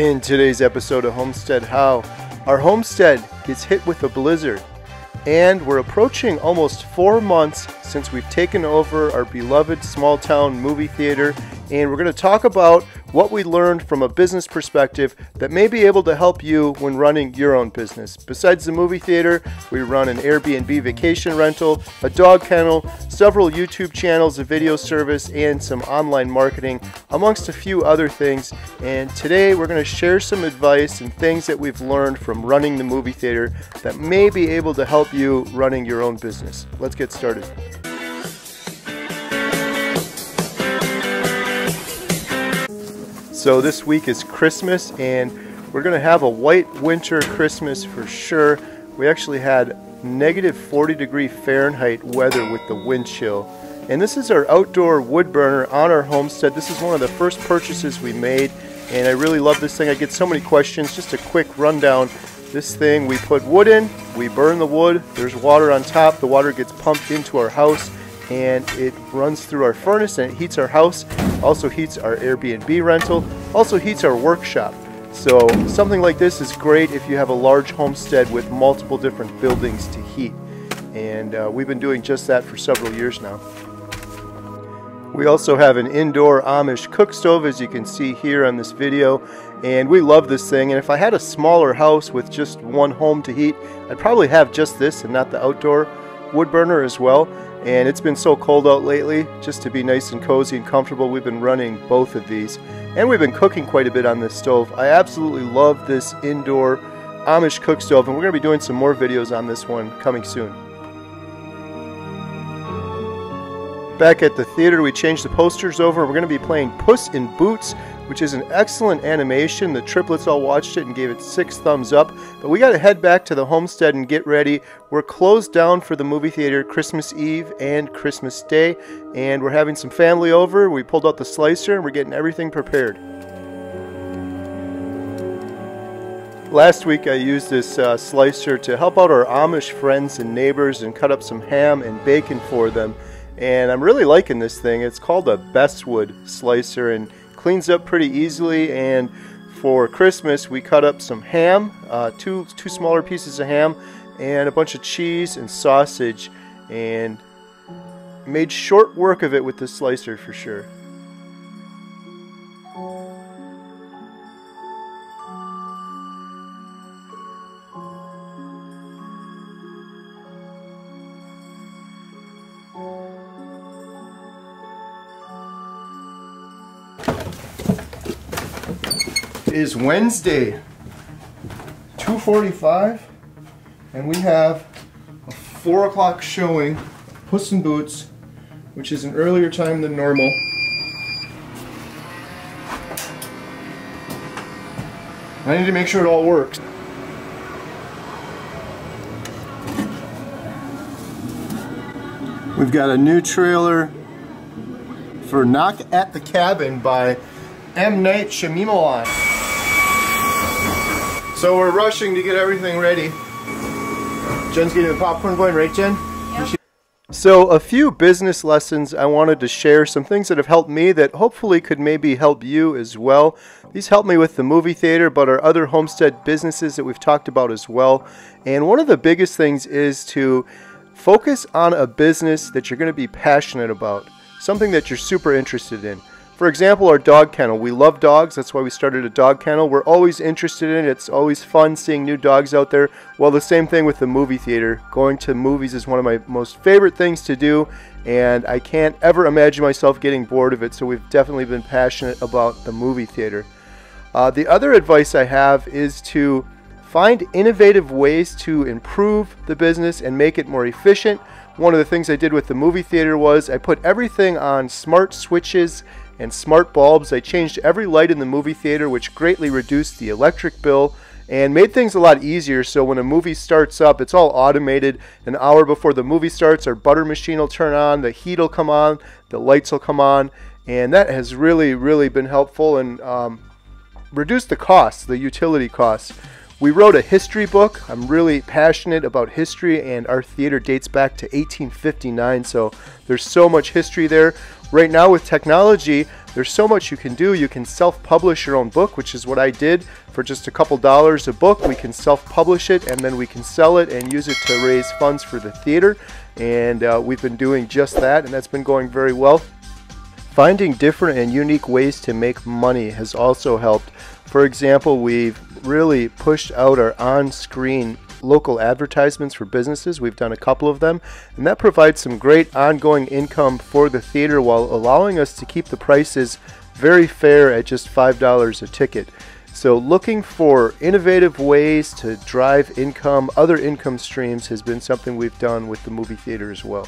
In today's episode of Homestead How, our homestead gets hit with a blizzard, and we're approaching almost 4 months since we've taken over our beloved small town movie theater, and we're going to talk about what we learned from a business perspective that may be able to help you when running your own business. Besides the movie theater, we run an Airbnb vacation rental, a dog kennel, several YouTube channels, a video service, and some online marketing, amongst a few other things. And today we're going to share some advice and things that we've learned from running the movie theater that may be able to help you running your own business. Let's get started. So this week is Christmas, and we're going to have a white winter Christmas for sure. We actually had negative 40 degree Fahrenheit weather with the wind chill. And this is our outdoor wood burner on our homestead. This is one of the first purchases we made, and I really love this thing. I get so many questions. Just a quick rundown. This thing, we put wood in, we burn the wood, there's water on top, the water gets pumped into our house, and it runs through our furnace and it heats our house, also heats our Airbnb rental, also heats our workshop. So something like this is great if you have a large homestead with multiple different buildings to heat. And we've been doing just that for several years now. We also have an indoor Amish cook stove, as you can see here on this video, and we love this thing. And if I had a smaller house with just one home to heat, I'd probably have just this and not the outdoor wood burner as well. And it's been so cold out lately, just to be nice and cozy and comfortable, we've been running both of these. And we've been cooking quite a bit on this stove. I absolutely love this indoor Amish cook stove, and we're going to be doing some more videos on this one coming soon. Back at the theater, we changed the posters over. We're going to be playing Puss in Boots, which is an excellent animation. The triplets all watched it and gave it 6 thumbs up. But we got to head back to the homestead and get ready. We're closed down for the movie theater Christmas Eve and Christmas Day, and we're having some family over. We pulled out the slicer and we're getting everything prepared. Last week I used this slicer to help out our Amish friends and neighbors and cut up some ham and bacon for them. And I'm really liking this thing. It's called a Bestwood slicer and cleans up pretty easily. And for Christmas, we cut up some ham, two smaller pieces of ham, and a bunch of cheese and sausage, and made short work of it with this slicer for sure. Is Wednesday, 2:45, and we have a 4 o'clock showing of Puss in Boots, which is an earlier time than normal. I need to make sure it all works. We've got a new trailer for Knock at the Cabin by M. Night Shyamalan. So we're rushing to get everything ready. Jen's getting the popcorn going, right Jen? Yep. So a few business lessons I wanted to share, some things that have helped me that hopefully could maybe help you as well. These helped me with the movie theater, but our other homestead businesses that we've talked about as well. And one of the biggest things is to focus on a business that you're going to be passionate about, something that you're super interested in. For example, our dog kennel. We love dogs. That's why we started a dog kennel. We're always interested in it. It's always fun seeing new dogs out there. Well, the same thing with the movie theater. Going to movies is one of my most favorite things to do, and I can't ever imagine myself getting bored of it, so we've definitely been passionate about the movie theater. The other advice I have is to find innovative ways to improve the business and make it more efficient. One of the things I did with the movie theater was I put everything on smart switches and smart bulbs. I changed every light in the movie theater, which greatly reduced the electric bill and made things a lot easier. So when a movie starts up, it's all automated. An hour before the movie starts, our butter machine will turn on, the heat will come on, the lights will come on, and that has really, really been helpful and reduced the costs, the utility costs. We wrote a history book. I'm really passionate about history, and our theater dates back to 1859, so there's so much history there. Right now with technology, there's so much you can do. You can self-publish your own book, which is what I did for just a couple dollars a book. We can self-publish it, and then we can sell it and use it to raise funds for the theater. And we've been doing just that, and that's been going very well. Finding different and unique ways to make money has also helped. For example, we've really pushed out our on-screen local advertisements for businesses. We've done a couple of them, and that provides some great ongoing income for the theater while allowing us to keep the prices very fair at just $5 a ticket. So looking for innovative ways to drive income, other income streams, has been something we've done with the movie theater as well.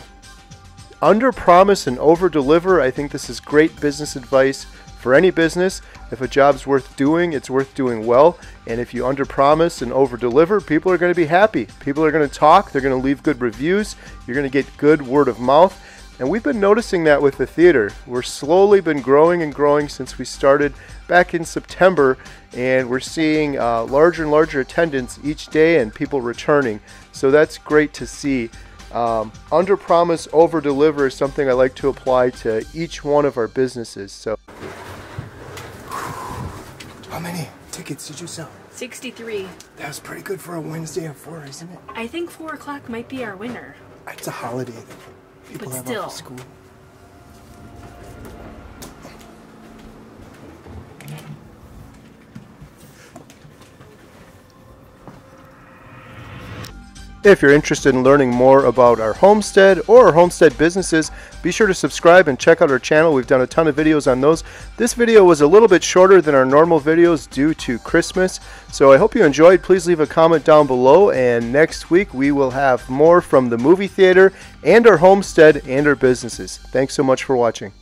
Under promise and over deliver. I think this is great business advice for any business. If a job's worth doing, it's worth doing well. And if you underpromise and overdeliver, people are going to be happy. People are going to talk. They're going to leave good reviews. You're going to get good word of mouth. And we've been noticing that with the theater. We're slowly been growing and growing since we started back in September. And we're seeing larger and larger attendance each day and people returning. So that's great to see. Under promise, over deliver is something I like to apply to each one of our businesses. So, how many tickets did you sell? 63. That's pretty good for a Wednesday at 4, isn't it? I think 4 o'clock might be our winner. It's a holiday. People have off school. If you're interested in learning more about our homestead or our homestead businesses, be sure to subscribe and check out our channel. We've done a ton of videos on those. This video was a little bit shorter than our normal videos due to Christmas, so I hope you enjoyed. Please leave a comment down below, and next week we will have more from the movie theater and our homestead and our businesses. Thanks so much for watching.